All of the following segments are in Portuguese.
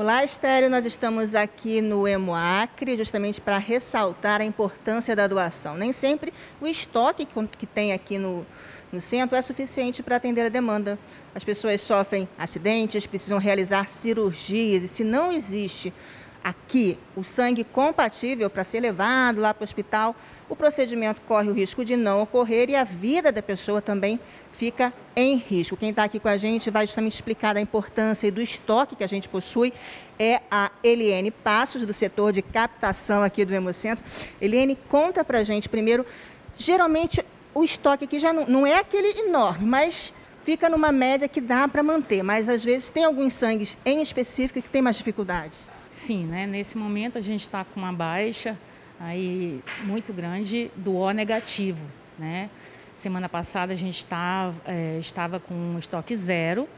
Olá, Estéreo, nós estamos aqui no Hemoacre justamente para ressaltar a importância da doação. Nem sempre o estoque que tem aqui no centro é suficiente para atender a demanda. As pessoas sofrem acidentes, precisam realizar cirurgias e se não existe aqui o sangue compatível para ser levado lá para o hospital, o procedimento corre o risco de não ocorrer e a vida da pessoa também fica em risco. Quem está aqui com a gente vai justamente explicar a importância e do estoque que a gente possui é a Eliene Passos, do setor de captação aqui do Hemocentro. Eliene, conta para a gente primeiro, geralmente o estoque aqui já não é aquele enorme, mas fica numa média que dá para manter, mas às vezes tem alguns sangues em específico que tem mais dificuldade. Sim, né? Nesse momento a gente está com uma baixa aí muito grande do O negativo, né? Semana passada a gente estava com um estoque zero,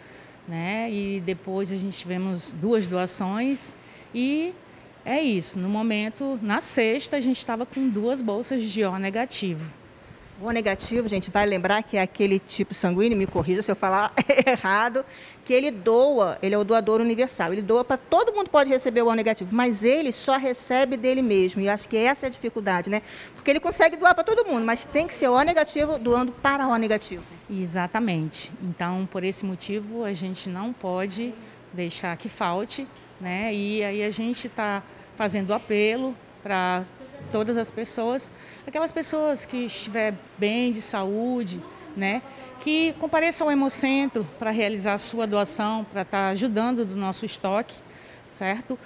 né? E depois a gente tivemos duas doações e é isso. No momento, na sexta, a gente estava com duas bolsas de O negativo. O negativo, gente, vai lembrar que é aquele tipo sanguíneo, me corrija se eu falar errado, que ele doa, ele é o doador universal, ele doa para todo mundo pode receber o O negativo, mas ele só recebe dele mesmo, e eu acho que essa é a dificuldade, né? Porque ele consegue doar para todo mundo, mas tem que ser o negativo doando para o negativo. Exatamente. Então, por esse motivo, a gente não pode deixar que falte, né? E aí a gente está fazendo apelo para todas as pessoas, aquelas pessoas que estiver bem de saúde, né, que compareçam ao Hemocentro para realizar a sua doação, para estar ajudando do nosso estoque, certo?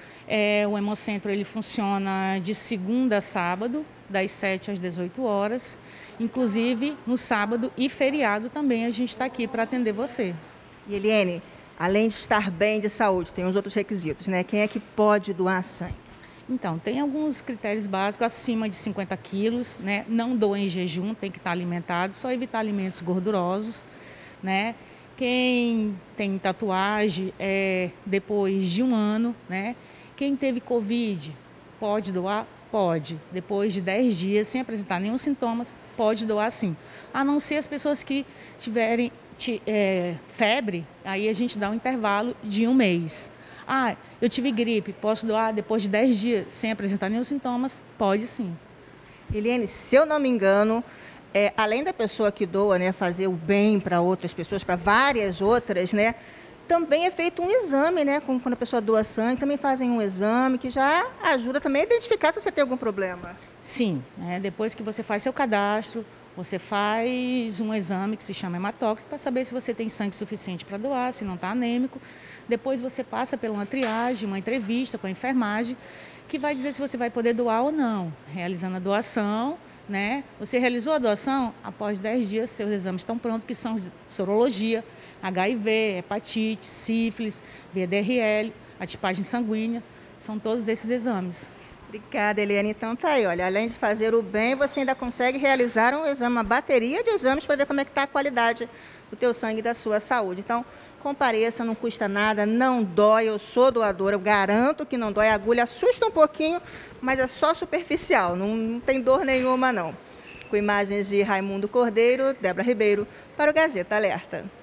O Hemocentro ele funciona de segunda a sábado, das 7 às 18 horas, inclusive no sábado e feriado também a gente está aqui para atender você. E Eliene, além de estar bem de saúde, tem os outros requisitos, né? Quem é que pode doar sangue? Então, tem alguns critérios básicos, acima de 50 quilos, né? Não doem em jejum, tem que estar alimentado, só evitar alimentos gordurosos, né? Quem tem tatuagem é depois de um ano, né? Quem teve Covid, pode doar? Pode. Depois de 10 dias, sem apresentar nenhum sintomas, pode doar sim. A não ser as pessoas que tiverem febre, aí a gente dá um intervalo de um mês. Ah, eu tive gripe, posso doar depois de 10 dias sem apresentar nenhum sintomas? Pode sim. Eliene, se eu não me engano, além da pessoa que doa, né, fazer o bem para outras pessoas, para várias outras, né, também é feito um exame, né, quando a pessoa doa sangue, também fazem um exame que já ajuda também a identificar se você tem algum problema. Sim, né, depois que você faz seu cadastro, você faz um exame que se chama hematócrito para saber se você tem sangue suficiente para doar, se não está anêmico. Depois você passa por uma triagem, uma entrevista com a enfermagem, que vai dizer se você vai poder doar ou não. Realizando a doação, né? Você realizou a doação, após 10 dias seus exames estão prontos, que são sorologia, HIV, hepatite, sífilis, VDRL, a tipagem sanguínea, são todos esses exames. Obrigada, Eliene. Então tá aí, olha, além de fazer o bem, você ainda consegue realizar um exame, uma bateria de exames para ver como é que está a qualidade do teu sangue e da sua saúde. Então, compareça, não custa nada, não dói, eu sou doadora, eu garanto que não dói, a agulha assusta um pouquinho, mas é só superficial, não tem dor nenhuma não. Com imagens de Raimundo Cordeiro, Débora Ribeiro, para o Gazeta Alerta.